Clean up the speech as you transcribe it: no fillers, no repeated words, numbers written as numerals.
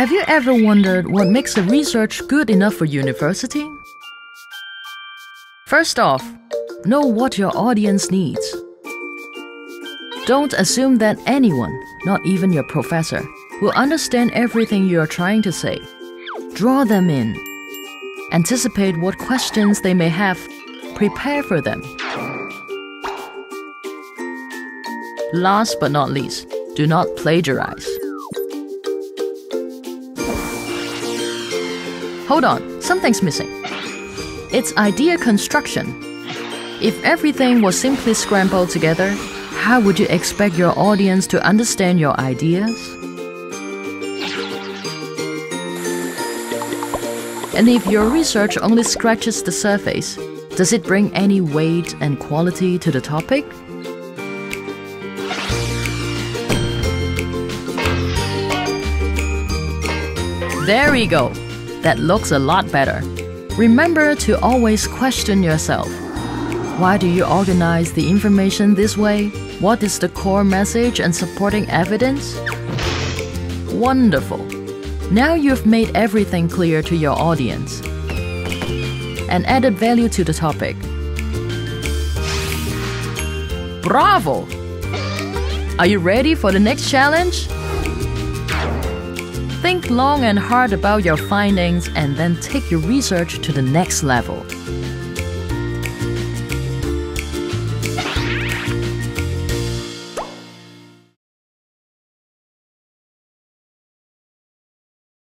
Have you ever wondered what makes the research good enough for university? First off, know what your audience needs. Don't assume that anyone, not even your professor, will understand everything you are trying to say. Draw them in. Anticipate what questions they may have. Prepare for them. Last but not least, do not plagiarize. Hold on, something's missing. It's idea construction. If everything was simply scrambled together, how would you expect your audience to understand your ideas? And if your research only scratches the surface, does it bring any weight and quality to the topic? There we go. That looks a lot better. Remember to always question yourself. Why do you organize the information this way? What is the core message and supporting evidence? Wonderful. Now you've made everything clear to your audience and added value to the topic. Bravo! Are you ready for the next challenge? Think long and hard about your findings and then take your research to the next level.